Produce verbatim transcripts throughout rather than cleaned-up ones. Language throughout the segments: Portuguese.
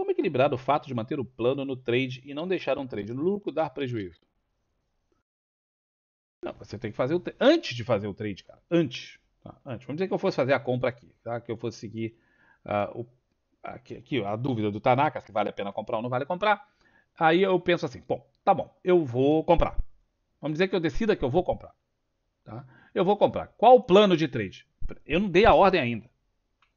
Como equilibrar o fato de manter o plano no trade e não deixar um trade no lucro dar prejuízo? Não, você tem que fazer o trade antes de fazer o trade, cara. Antes. Tá? Antes. Vamos dizer que eu fosse fazer a compra aqui, tá? Que eu fosse seguir uh, o, aqui, aqui, a dúvida do Tanaka, se vale a pena comprar ou não vale comprar. Aí eu penso assim, bom, tá bom, eu vou comprar. Vamos dizer que eu decida que eu vou comprar. Tá? Eu vou comprar. Qual o plano de trade? Eu não dei a ordem ainda.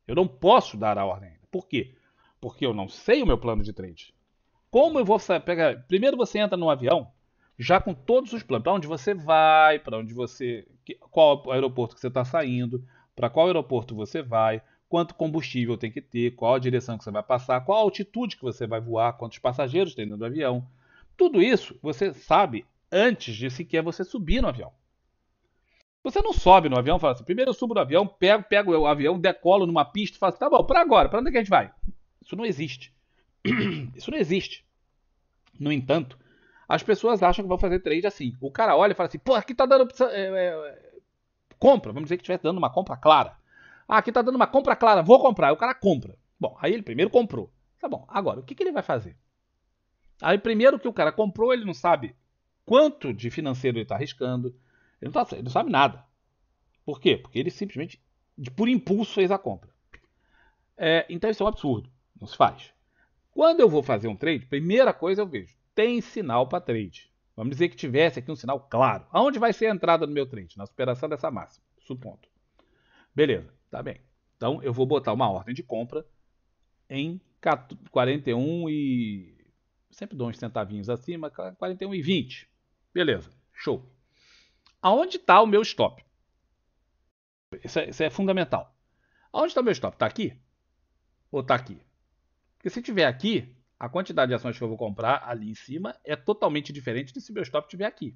Eu não posso dar a ordem ainda. Por quê? Porque eu não sei o meu plano de trade. Como eu vou pegar? Primeiro você entra no avião, já com todos os planos. Para onde você vai, para onde você, qual aeroporto que você está saindo, para qual aeroporto você vai, quanto combustível tem que ter, qual a direção que você vai passar, qual a altitude que você vai voar, quantos passageiros tem dentro do avião. Tudo isso você sabe antes de sequer você subir no avião. Você não sobe no avião e fala assim, primeiro eu subo no avião, pego, pego o avião, decolo numa pista e falo assim, tá bom, para agora, para onde é que a gente vai? Isso não existe. Isso não existe. No entanto, as pessoas acham que vão fazer trade assim. O cara olha e fala assim, pô, aqui tá dando é, é, compra. Vamos dizer que estivesse dando uma compra clara. Ah, aqui tá dando uma compra clara, vou comprar. Aí o cara compra. Bom, aí ele primeiro comprou. Tá bom, agora, o que, que ele vai fazer? Aí primeiro que o cara comprou, ele não sabe quanto de financeiro ele está arriscando. Ele não, tá, ele não sabe nada. Por quê? Porque ele simplesmente, por impulso, fez a compra. É, então isso é um absurdo. Não se faz. Quando eu vou fazer um trade, primeira coisa eu vejo, tem sinal para trade. Vamos dizer que tivesse aqui um sinal claro. Aonde vai ser a entrada no meu trade? Na superação dessa máxima. Supondo. Beleza, tá bem. Então eu vou botar uma ordem de compra em quarenta e um e... Sempre dou uns centavinhos acima, quarenta e um e vinte. Beleza, show. Aonde está o meu stop? Isso é, isso é fundamental. Aonde está o meu stop? Está aqui? Ou está aqui? Porque se tiver aqui, a quantidade de ações que eu vou comprar ali em cima é totalmente diferente de se meu stop estiver aqui.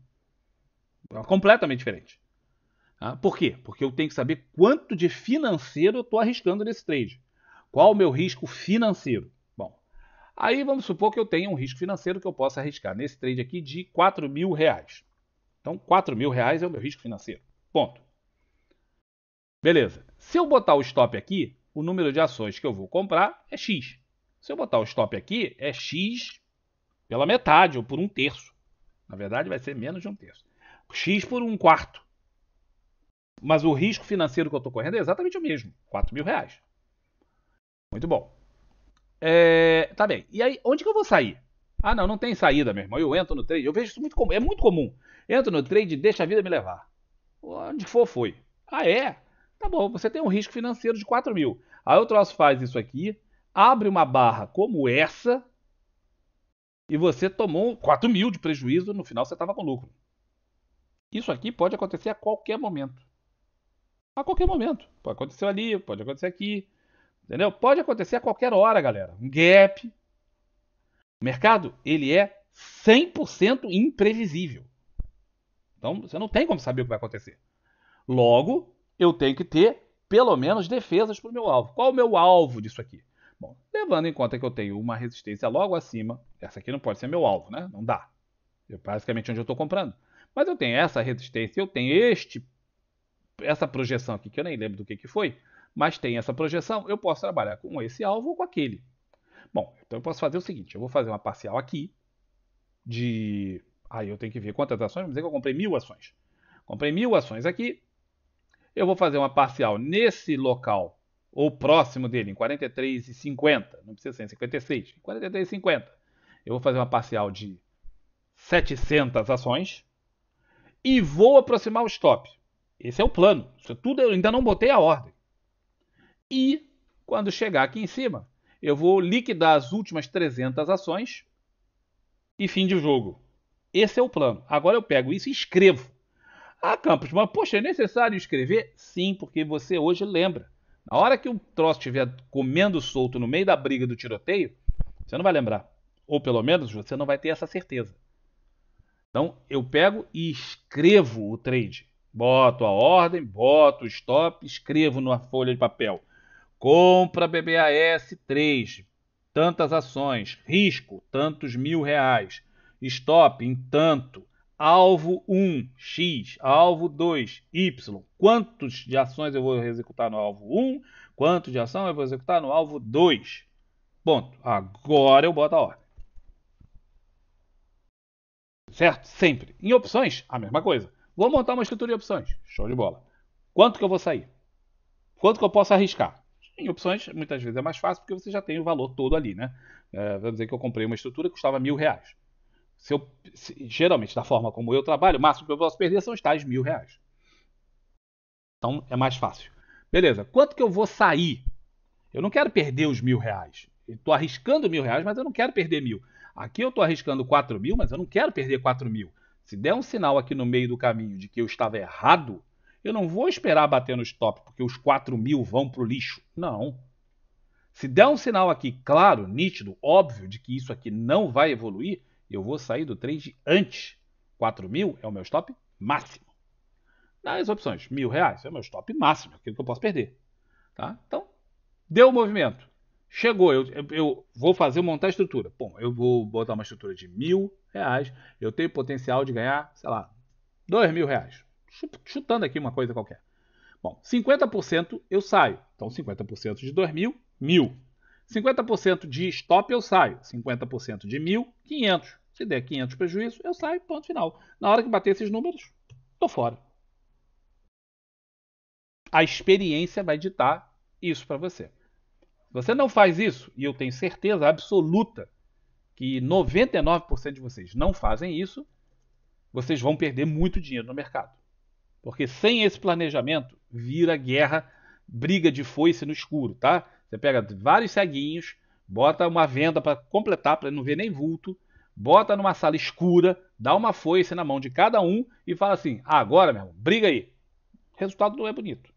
É completamente diferente. Ah, por quê? Porque eu tenho que saber quanto de financeiro eu estou arriscando nesse trade. Qual o meu risco financeiro? Bom, aí vamos supor que eu tenha um risco financeiro que eu possa arriscar nesse trade aqui de quatro mil reais. Então, quatro mil reais é o meu risco financeiro. Ponto. Beleza. Se eu botar o stop aqui, o número de ações que eu vou comprar é X. Se eu botar o stop aqui, é X pela metade ou por um terço. Na verdade, vai ser menos de um terço. X por um quarto. Mas o risco financeiro que eu estou correndo é exatamente o mesmo. quatro mil reais. Muito bom. É, tá bem. E aí, onde que eu vou sair? Ah, não, não tem saída, meu irmão. Eu entro no trade. Eu vejo isso muito comum. É muito comum. Entro no trade e deixa a vida me levar. Onde for, foi. Ah, é? Tá bom, você tem um risco financeiro de quatro mil. Aí o troço faz isso aqui. Abre uma barra como essa e você tomou quatro mil de prejuízo, no final você estava com lucro. Isso aqui pode acontecer a qualquer momento. A qualquer momento. Pode acontecer ali, pode acontecer aqui. Entendeu? Pode acontecer a qualquer hora, galera. Um gap. O mercado, ele é cem por cento imprevisível. Então, você não tem como saber o que vai acontecer. Logo, eu tenho que ter, pelo menos, defesas para o meu alvo. Qual é o meu alvo disso aqui? Bom, levando em conta que eu tenho uma resistência logo acima, essa aqui não pode ser meu alvo, né? Não dá. É basicamente onde eu estou comprando. Mas eu tenho essa resistência, eu tenho este, essa projeção aqui, que eu nem lembro do que, que foi, mas tem essa projeção, eu posso trabalhar com esse alvo ou com aquele. Bom, então eu posso fazer o seguinte, eu vou fazer uma parcial aqui, de... Aí eu tenho que ver quantas ações, vamos dizer que eu comprei mil ações. Comprei mil ações aqui, eu vou fazer uma parcial nesse local, ou próximo dele, em quarenta e três e cinquenta, não precisa ser em cinquenta e seis, em quarenta e três e cinquenta. Eu vou fazer uma parcial de setecentas ações e vou aproximar o stop. Esse é o plano, isso tudo eu ainda não botei a ordem. E, quando chegar aqui em cima, eu vou liquidar as últimas trezentas ações e fim de jogo. Esse é o plano. Agora eu pego isso e escrevo. Ah, Campos, mas poxa, é necessário escrever? Sim, porque você hoje lembra. Na hora que o troço estiver comendo solto no meio da briga do tiroteio, você não vai lembrar. Ou pelo menos você não vai ter essa certeza. Então eu pego e escrevo o trade. Boto a ordem, boto o stop, escrevo numa folha de papel. Compra B B A S três, tantas ações, risco, tantos mil reais. Stop em tanto, alvo um, X, alvo dois, Y. Quantos de ações eu vou executar no alvo um? Quantos de ação eu vou executar no alvo dois? Ponto. Agora eu boto a ordem. Certo? Sempre. Em opções, a mesma coisa. Vou montar uma estrutura de opções. Show de bola. Quanto que eu vou sair? Quanto que eu posso arriscar? Em opções, muitas vezes é mais fácil, porque você já tem o valor todo ali, né? É, vamos dizer que eu comprei uma estrutura que custava mil reais. Se eu, se, geralmente, da forma como eu trabalho, o máximo que eu posso perder são os tais mil reais. Então, é mais fácil. Beleza. Quanto que eu vou sair? Eu não quero perder os mil reais. Estou arriscando mil reais, mas eu não quero perder mil. Aqui eu estou arriscando quatro mil, mas eu não quero perder quatro mil. Se der um sinal aqui no meio do caminho de que eu estava errado, eu não vou esperar bater no stop, porque os quatro mil vão para o lixo. Não. Se der um sinal aqui claro, nítido, óbvio, de que isso aqui não vai evoluir, eu vou sair do trade antes. quatro mil é o meu stop máximo. Nas opções, mil reais é o meu stop máximo, aquilo que eu posso perder. Tá? Então, deu o movimento. Chegou, eu, eu, eu vou fazer, montar a estrutura. Bom, eu vou botar uma estrutura de mil reais. Eu tenho potencial de ganhar, sei lá, dois mil reais. Chutando aqui uma coisa qualquer. Bom, cinquenta por cento eu saio. Então, cinquenta por cento de dois mil, mil. cinquenta por cento de stop eu saio. cinquenta por cento de mil, quinhentos. Se der quinhentos prejuízo, eu saio, ponto final. Na hora que bater esses números, tô fora. A experiência vai ditar isso para você. Você não faz isso, e eu tenho certeza absoluta que noventa e nove por cento de vocês não fazem isso, vocês vão perder muito dinheiro no mercado. Porque sem esse planejamento, vira guerra, briga de foice no escuro, tá? Você pega vários ceguinhos, bota uma venda para completar, para não ver nem vulto, bota numa sala escura, dá uma foice na mão de cada um e fala assim, ah, agora, meu irmão, briga aí. O resultado não é bonito.